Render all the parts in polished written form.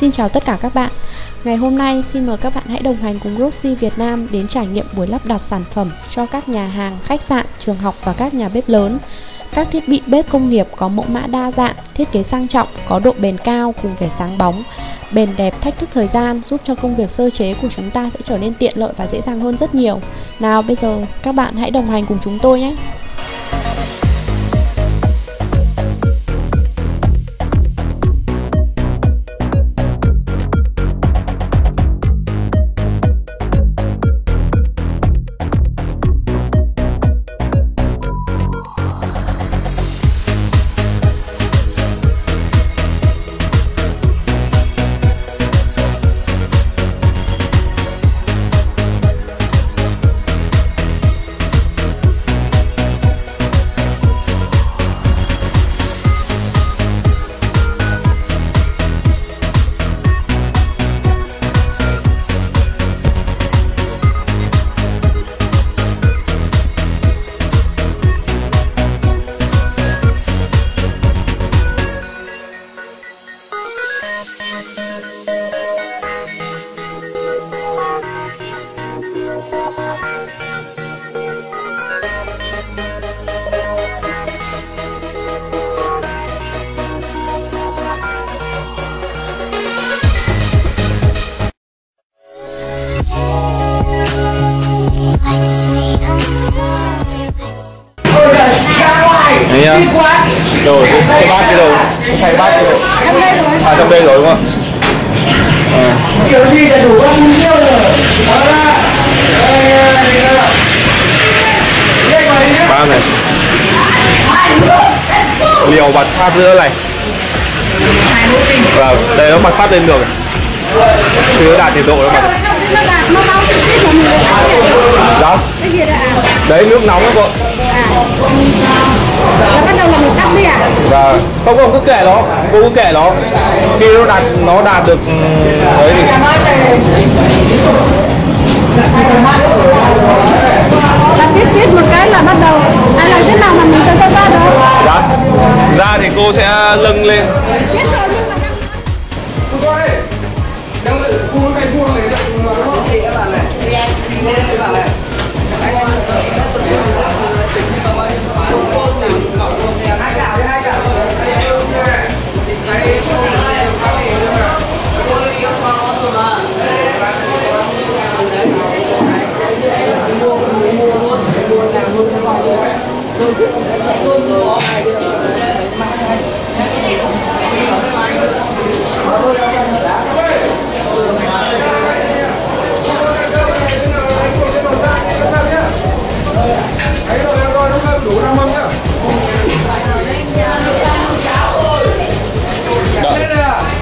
Xin chào tất cả các bạn. Ngày hôm nay xin mời các bạn hãy đồng hành cùng Rossi Việt Nam đến trải nghiệm buổi lắp đặt sản phẩm cho các nhà hàng, khách sạn, trường học và các nhà bếp lớn. Các thiết bị bếp công nghiệp có mẫu mã đa dạng, thiết kế sang trọng, có độ bền cao cùng vẻ sáng bóng, bền đẹp, thách thức thời gian, giúp cho công việc sơ chế của chúng ta sẽ trở nên tiện lợi và dễ dàng hơn rất nhiều. Nào bây giờ các bạn hãy đồng hành cùng chúng tôi nhé. Đồ cái bát cái đồ, cái bát cái đồ. À trong đây rồi đúng không? À. Kiểu gì là đủ ăn nhiêu rồi. Ba này. Liều bật phát nữa này. Và đây nó bật phát lên được. Chưa đạt nhiệt độ nó bật. Đó. Đấy nước nóng đó cô. Nó bắt đầu là một cắt đi à? Và không cứ kệ nó, cô cứ kệ nó. Khi nó đạt được đấy thì là tiết một cái là bắt đầu. Ai làm thế nào mà mình cho ra được? Dạ. Ra thì cô sẽ lưng lên.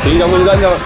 Tí trong hướng dẫn thôi.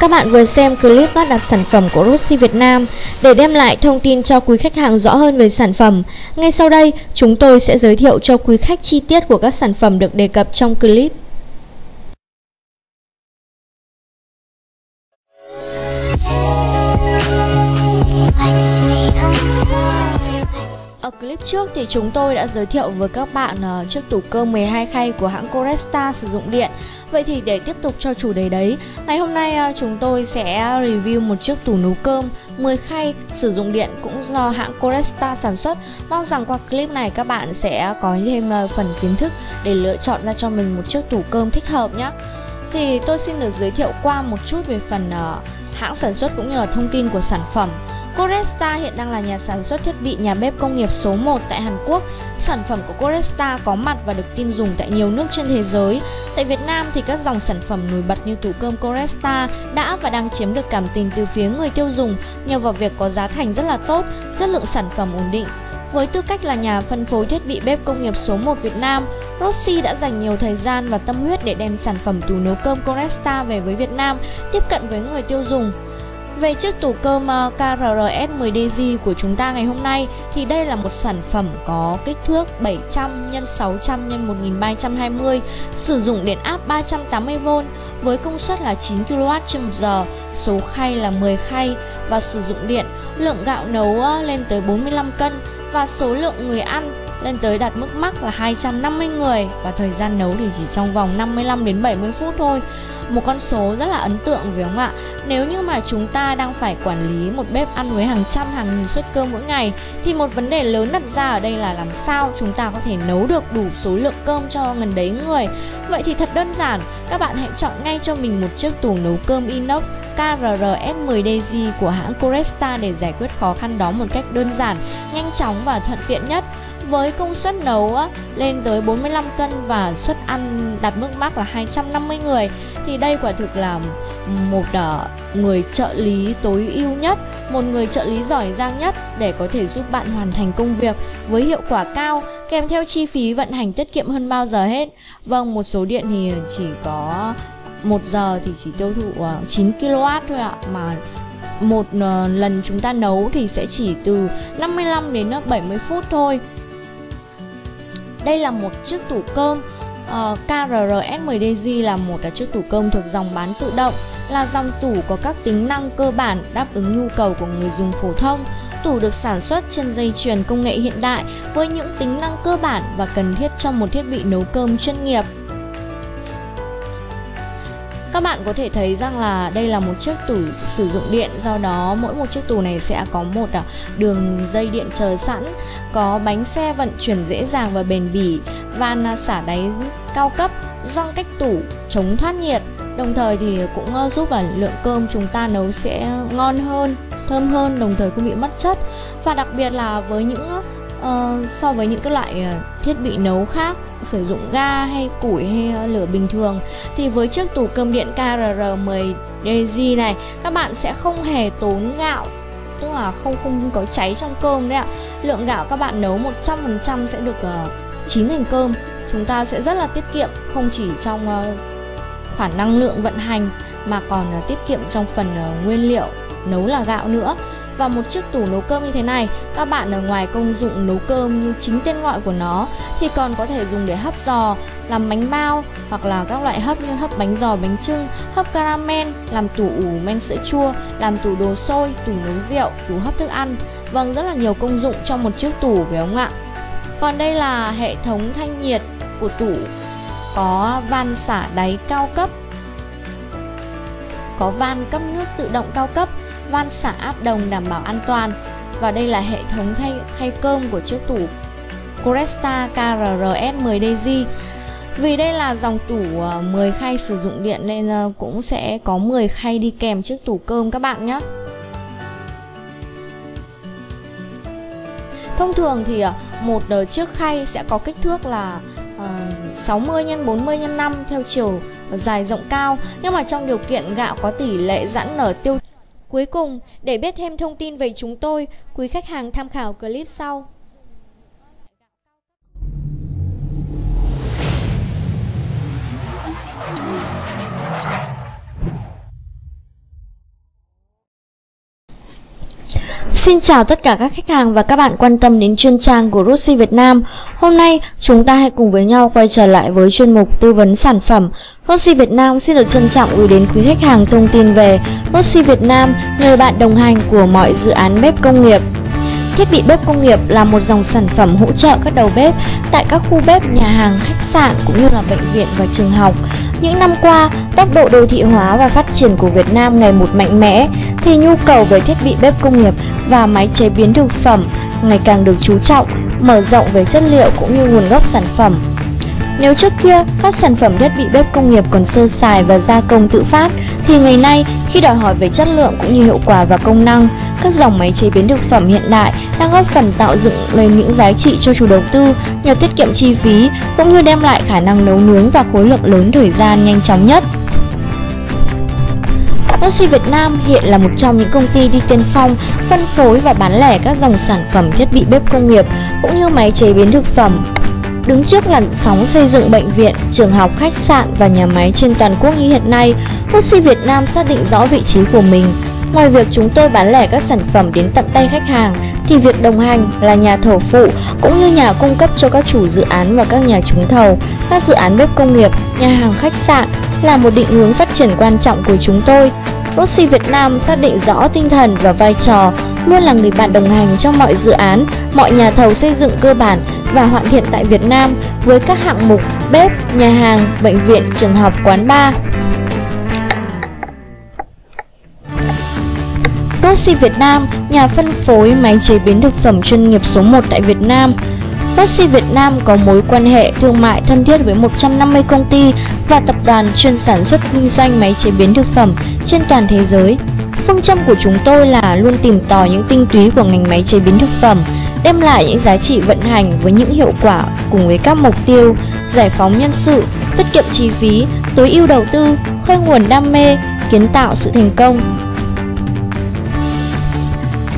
Các bạn vừa xem clip lắp đặt sản phẩm của Rossi Việt Nam. Để đem lại thông tin cho quý khách hàng rõ hơn về sản phẩm, ngay sau đây chúng tôi sẽ giới thiệu cho quý khách chi tiết của các sản phẩm được đề cập trong clip. Ở clip trước thì chúng tôi đã giới thiệu với các bạn chiếc tủ cơm 12 khay của hãng Coresta sử dụng điện. Vậy thì để tiếp tục cho chủ đề đấy, ngày hôm nay chúng tôi sẽ review một chiếc tủ nấu cơm 10 khay sử dụng điện cũng do hãng Coresta sản xuất. Mong rằng qua clip này các bạn sẽ có thêm phần kiến thức để lựa chọn ra cho mình một chiếc tủ cơm thích hợp nhé. Thì tôi xin được giới thiệu qua một chút về phần hãng sản xuất cũng như là thông tin của sản phẩm. Coresta hiện đang là nhà sản xuất thiết bị nhà bếp công nghiệp số 1 tại Hàn Quốc. Sản phẩm của Coresta có mặt và được tin dùng tại nhiều nước trên thế giới. Tại Việt Nam thì các dòng sản phẩm nổi bật như tủ cơm Coresta đã và đang chiếm được cảm tình từ phía người tiêu dùng nhờ vào việc có giá thành rất là tốt, chất lượng sản phẩm ổn định. Với tư cách là nhà phân phối thiết bị bếp công nghiệp số 1 Việt Nam, Rossi đã dành nhiều thời gian và tâm huyết để đem sản phẩm tủ nấu cơm Coresta về với Việt Nam, tiếp cận với người tiêu dùng. Về chiếc tủ cơm KRRS10DZ của chúng ta ngày hôm nay thì đây là một sản phẩm có kích thước 700 x 600 x 1320, sử dụng điện áp 380V với công suất là 9 kW/h, số khay là 10 khay và sử dụng điện, lượng gạo nấu lên tới 45 cân và số lượng người ăn lên tới đạt mức max là 250 người và thời gian nấu thì chỉ trong vòng 55 đến 70 phút thôi. Một con số rất là ấn tượng phải không ạ? Nếu như mà chúng ta đang phải quản lý một bếp ăn với hàng trăm hàng nghìn suất cơm mỗi ngày thì một vấn đề lớn đặt ra ở đây là làm sao chúng ta có thể nấu được đủ số lượng cơm cho gần đấy người. Vậy thì thật đơn giản, các bạn hãy chọn ngay cho mình một chiếc tủ nấu cơm inox KRRS10DZ của hãng Coresta để giải quyết khó khăn đó một cách đơn giản, nhanh chóng và thuận tiện nhất. Với công suất nấu lên tới 45 cân và suất ăn đạt mức max là 250 người thì đây quả thực là một người trợ lý tối ưu nhất, một người trợ lý giỏi giang nhất để có thể giúp bạn hoàn thành công việc với hiệu quả cao, kèm theo chi phí vận hành tiết kiệm hơn bao giờ hết. Vâng, một số điện thì chỉ có 1 giờ thì chỉ tiêu thụ 9 kW thôi ạ, mà một lần chúng ta nấu thì sẽ chỉ từ 55 đến 70 phút thôi. Đây là một chiếc tủ cơm KRRS10DZ, là một chiếc tủ cơm thuộc dòng bán tự động, là dòng tủ có các tính năng cơ bản đáp ứng nhu cầu của người dùng phổ thông. Tủ được sản xuất trên dây chuyền công nghệ hiện đại với những tính năng cơ bản và cần thiết cho một thiết bị nấu cơm chuyên nghiệp. Các bạn có thể thấy rằng là đây là một chiếc tủ sử dụng điện, do đó mỗi một chiếc tủ này sẽ có một đường dây điện chờ sẵn, có bánh xe vận chuyển dễ dàng và bền bỉ, van xả đáy cao cấp, gioăng cách tủ chống thoát nhiệt, đồng thời thì cũng giúp vào lượng cơm chúng ta nấu sẽ ngon hơn, thơm hơn, đồng thời không bị mất chất. Và đặc biệt là với những so với những cái loại thiết bị nấu khác sử dụng ga hay củi hay lửa bình thường thì với chiếc tủ cơm điện KRR10DZ này các bạn sẽ không hề tốn gạo, tức là không có cháy trong cơm đấy ạ. Lượng gạo các bạn nấu 100% sẽ được chín thành cơm, chúng ta sẽ rất là tiết kiệm, không chỉ trong khả năng lượng vận hành mà còn tiết kiệm trong phần nguyên liệu nấu là gạo nữa. Và một chiếc tủ nấu cơm như thế này, các bạn ở ngoài công dụng nấu cơm như chính tên gọi của nó thì còn có thể dùng để hấp giò, làm bánh bao hoặc là các loại hấp như hấp bánh giò, bánh chưng, hấp caramel, làm tủ ủ men sữa chua, làm tủ đồ sôi, tủ nấu rượu, tủ hấp thức ăn. Vâng, rất là nhiều công dụng trong một chiếc tủ phải không ạ? Còn đây là hệ thống thanh nhiệt của tủ, có van xả đáy cao cấp, có van cấp nước tự động cao cấp, van xả áp đồng đảm bảo an toàn. Và đây là hệ thống khay cơm của chiếc tủ Coresta KRRS10DZ. Vì đây là dòng tủ 10 khay sử dụng điện nên cũng sẽ có 10 khay đi kèm chiếc tủ cơm các bạn nhé. Thông thường thì một chiếc khay sẽ có kích thước là 60 x 40 x 5 theo chiều dài rộng cao, nhưng mà trong điều kiện gạo có tỷ lệ giãn nở tiêu. Cuối cùng, để biết thêm thông tin về chúng tôi, quý khách hàng tham khảo clip sau. Xin chào tất cả các khách hàng và các bạn quan tâm đến chuyên trang của Rossi Việt Nam. Hôm nay chúng ta hãy cùng với nhau quay trở lại với chuyên mục tư vấn sản phẩm. Rossi Việt Nam xin được trân trọng gửi đến quý khách hàng thông tin về Rossi Việt Nam, người bạn đồng hành của mọi dự án bếp công nghiệp. Thiết bị bếp công nghiệp là một dòng sản phẩm hỗ trợ các đầu bếp tại các khu bếp, nhà hàng, khách sạn cũng như là bệnh viện và trường học. Những năm qua, tốc độ đô thị hóa và phát triển của Việt Nam ngày một mạnh mẽ thì nhu cầu về thiết bị bếp công nghiệp và máy chế biến thực phẩm ngày càng được chú trọng, mở rộng về chất liệu cũng như nguồn gốc sản phẩm. Nếu trước kia các sản phẩm thiết bị bếp công nghiệp còn sơ sài và gia công tự phát, thì ngày nay khi đòi hỏi về chất lượng cũng như hiệu quả và công năng, các dòng máy chế biến thực phẩm hiện đại đang góp phần tạo dựng lên những giá trị cho chủ đầu tư nhờ tiết kiệm chi phí cũng như đem lại khả năng nấu nướng và khối lượng lớn thời gian nhanh chóng nhất. Rossi Việt Nam hiện là một trong những công ty đi tiên phong, phân phối và bán lẻ các dòng sản phẩm thiết bị bếp công nghiệp cũng như máy chế biến thực phẩm. Đứng trước làn sóng xây dựng bệnh viện, trường học, khách sạn và nhà máy trên toàn quốc như hiện nay, Rossi Việt Nam xác định rõ vị trí của mình. Ngoài việc chúng tôi bán lẻ các sản phẩm đến tận tay khách hàng, thì việc đồng hành là nhà thầu phụ cũng như nhà cung cấp cho các chủ dự án và các nhà trúng thầu, các dự án bếp công nghiệp, nhà hàng, khách sạn là một định hướng phát triển quan trọng của chúng tôi. Rossi Việt Nam xác định rõ tinh thần và vai trò luôn là người bạn đồng hành trong mọi dự án, mọi nhà thầu xây dựng cơ bản và hoàn thiện tại Việt Nam với các hạng mục bếp, nhà hàng, bệnh viện, trường học, quán bar. Rossi Việt Nam, nhà phân phối máy chế biến thực phẩm chuyên nghiệp số 1 tại Việt Nam. Rossi Việt Nam có mối quan hệ thương mại thân thiết với 150 công ty và tập đoàn chuyên sản xuất kinh doanh máy chế biến thực phẩm trên toàn thế giới. Phương châm của chúng tôi là luôn tìm tòi những tinh túy của ngành máy chế biến thực phẩm, đem lại những giá trị vận hành với những hiệu quả cùng với các mục tiêu giải phóng nhân sự, tiết kiệm chi phí, tối ưu đầu tư, khơi nguồn đam mê, kiến tạo sự thành công.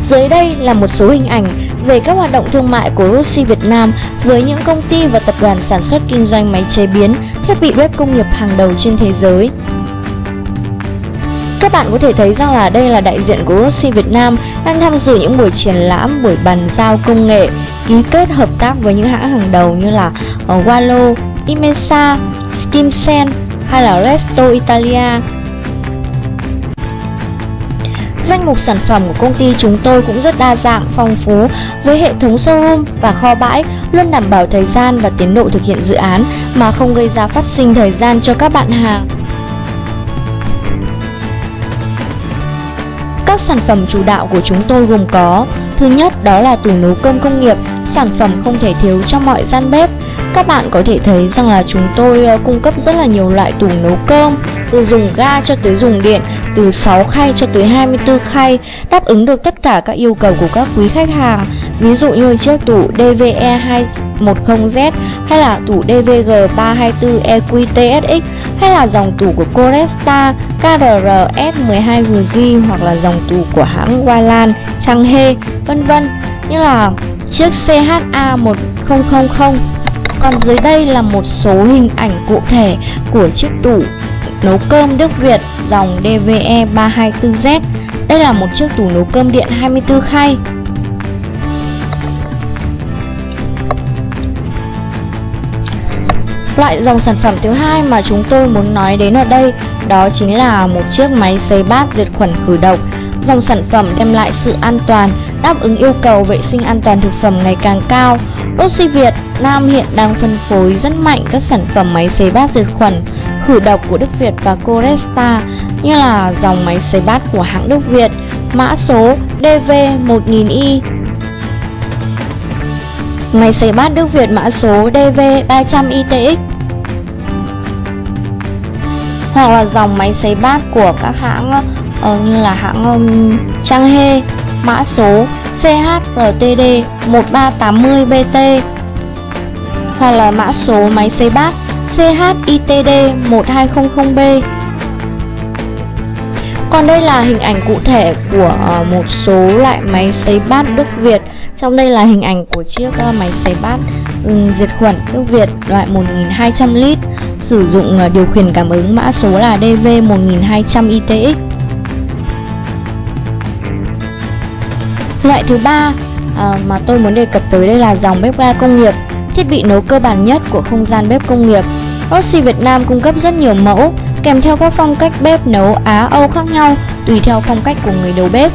Dưới đây là một số hình ảnh về các hoạt động thương mại của Rossi Việt Nam với những công ty và tập đoàn sản xuất kinh doanh máy chế biến, thiết bị bếp công nghiệp hàng đầu trên thế giới. Các bạn có thể thấy rằng là đây là đại diện của Rossi Việt Nam đang tham dự những buổi triển lãm, buổi bàn giao công nghệ, ký kết hợp tác với những hãng hàng đầu như là Wallo, Imesa, Skimsen hay là Resto Italia. Danh mục sản phẩm của công ty chúng tôi cũng rất đa dạng, phong phú với hệ thống showroom và kho bãi luôn đảm bảo thời gian và tiến độ thực hiện dự án mà không gây ra phát sinh thời gian cho các bạn hàng. Các sản phẩm chủ đạo của chúng tôi gồm có: thứ nhất đó là tủ nấu cơm công nghiệp, sản phẩm không thể thiếu trong mọi gian bếp. Các bạn có thể thấy rằng là chúng tôi cung cấp rất là nhiều loại tủ nấu cơm, từ dùng ga cho tới dùng điện, từ 6 khay cho tới 24 khay, đáp ứng được tất cả các yêu cầu của các quý khách hàng. Ví dụ như chiếc tủ DVE-210Z hay là tủ DVG-324EQTSX hay là dòng tủ của Coresta, KRRS10DG hoặc là dòng tủ của hãng Wildland, Trang Hê, vân vân, như là chiếc CH-A1000. Còn dưới đây là một số hình ảnh cụ thể của chiếc tủ nấu cơm Đức Việt dòng DVE324Z. Đây là một chiếc tủ nấu cơm điện 24 khay. Loại dòng sản phẩm thứ hai mà chúng tôi muốn nói đến ở đây đó chính là một chiếc máy sấy bát diệt khuẩn khử độc. Dòng sản phẩm đem lại sự an toàn, đáp ứng yêu cầu vệ sinh an toàn thực phẩm ngày càng cao. Rossi Việt Nam hiện đang phân phối rất mạnh các sản phẩm máy sấy bát diệt khuẩn khử độc của Đức Việt và Coresta, như là dòng máy sấy bát của hãng Đức Việt, mã số DV1000Y, máy sấy bát Đức Việt mã số DV300 ITX, hoặc là dòng máy sấy bát của các hãng như là hãng Trang Hê mã số CHRTD1380BT, hoặc là mã số máy sấy bát CH-ITD 1200B. Còn đây là hình ảnh cụ thể của một số loại máy sấy bát Đức Việt. Trong đây là hình ảnh của chiếc máy sấy bát diệt khuẩn Đức Việt loại 1200 lít, sử dụng điều khiển cảm ứng mã số là DV 1.200 ITX. Loại thứ ba mà tôi muốn đề cập tới đây là dòng bếp ga công nghiệp, thiết bị nấu cơ bản nhất của không gian bếp công nghiệp. Rossi Việt Nam cung cấp rất nhiều mẫu, kèm theo các phong cách bếp nấu Á-Âu khác nhau, tùy theo phong cách của người đầu bếp.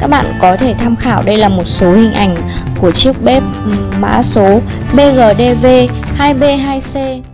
Các bạn có thể tham khảo đây là một số hình ảnh của chiếc bếp mã số BGDV2B2C.